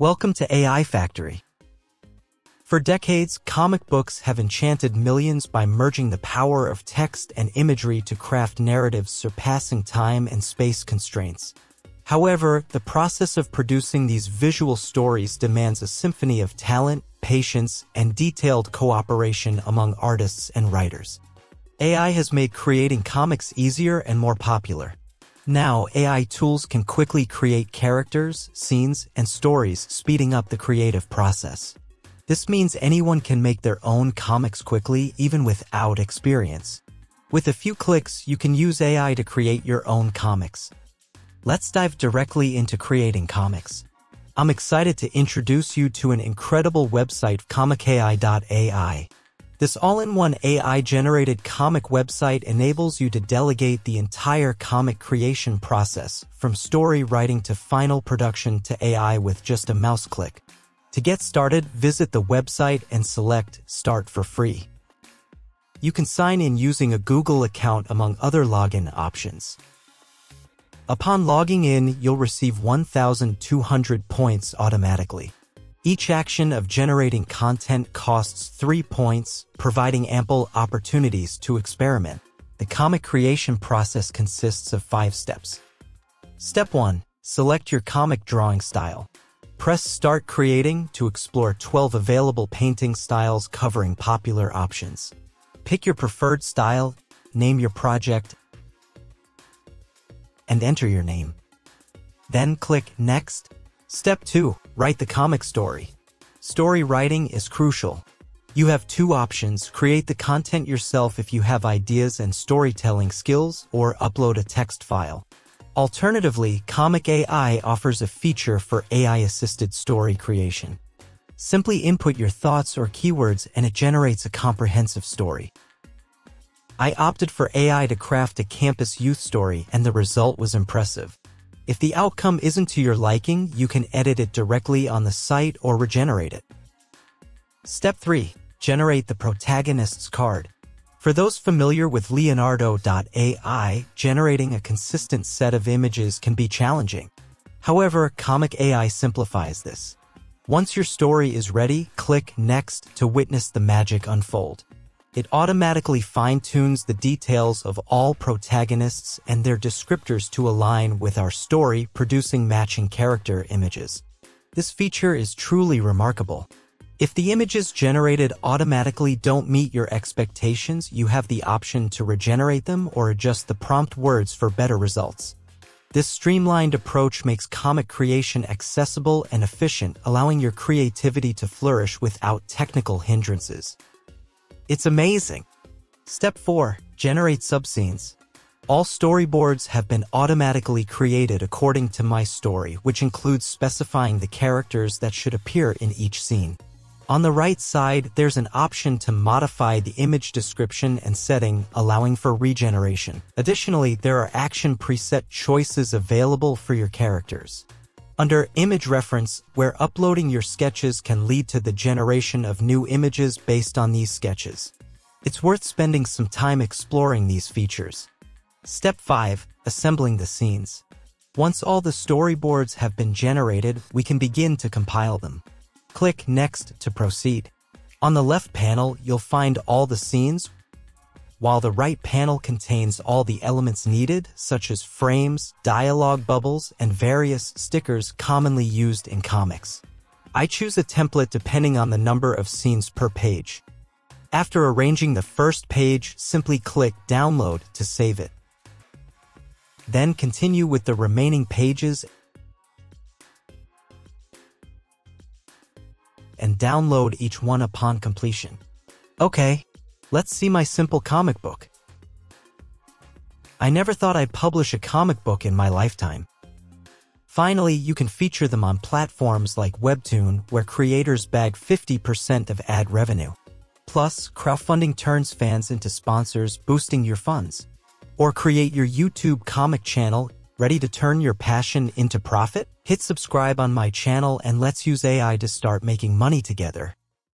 Welcome to AI Factory. For decades, comic books have enchanted millions by merging the power of text and imagery to craft narratives surpassing time and space constraints. However, the process of producing these visual stories demands a symphony of talent, patience, and detailed cooperation among artists and writers. AI has made creating comics easier and more popular. Now, AI tools can quickly create characters, scenes, and stories, speeding up the creative process. This means anyone can make their own comics quickly, even without experience. With a few clicks, you can use AI to create your own comics. Let's dive directly into creating comics. I'm excited to introduce you to an incredible website, comicai.ai. This all-in-one AI-generated comic website enables you to delegate the entire comic creation process, from story writing to final production, to AI with just a mouse click. To get started, visit the website and select Start for Free. You can sign in using a Google account among other login options. Upon logging in, you'll receive 1,200 points automatically. Each action of generating content costs 3 points, providing ample opportunities to experiment. The comic creation process consists of 5 steps. Step 1. Select your comic drawing style. Press Start Creating to explore 12 available painting styles covering popular options. Pick your preferred style, name your project, and enter your name. Then click Next. Step 2. Write the comic story. Story writing is crucial. You have 2 options: create the content yourself if you have ideas and storytelling skills, or upload a text file. Alternatively, comicai offers a feature for AI-assisted story creation. Simply input your thoughts or keywords and it generates a comprehensive story. I opted for AI to craft a campus youth story, and the result was impressive. If the outcome isn't to your liking, you can edit it directly on the site or regenerate it. Step 3. Generate the protagonist's card. For those familiar with Leonardo.ai, generating a consistent set of images can be challenging. However, comicai simplifies this. Once your story is ready, click Next to witness the magic unfold. It automatically fine-tunes the details of all protagonists and their descriptors to align with our story, producing matching character images. This feature is truly remarkable. If the images generated automatically don't meet your expectations, you have the option to regenerate them or adjust the prompt words for better results. This streamlined approach makes comic creation accessible and efficient, allowing your creativity to flourish without technical hindrances. It's amazing. Step 4. Generate subscenes. All storyboards have been automatically created according to my story, which includes specifying the characters that should appear in each scene. On the right side, there's an option to modify the image description and setting, allowing for regeneration. Additionally, there are action preset choices available for your characters. Under Image Reference, where uploading your sketches can lead to the generation of new images based on these sketches. It's worth spending some time exploring these features. Step 5. Assembling the scenes. Once all the storyboards have been generated, we can begin to compile them. Click Next to proceed. On the left panel, you'll find all the scenes, while the right panel contains all the elements needed, such as frames, dialogue bubbles, and various stickers commonly used in comics. I choose a template depending on the number of scenes per page. After arranging the first page, simply click Download to save it. Then continue with the remaining pages and download each one upon completion. Okay. Let's see my simple comic book. I never thought I'd publish a comic book in my lifetime. Finally, you can feature them on platforms like Webtoon, where creators bag 50% of ad revenue. Plus, crowdfunding turns fans into sponsors, boosting your funds. Or create your YouTube comic channel. Ready to turn your passion into profit? Hit subscribe on my channel and let's use AI to start making money together.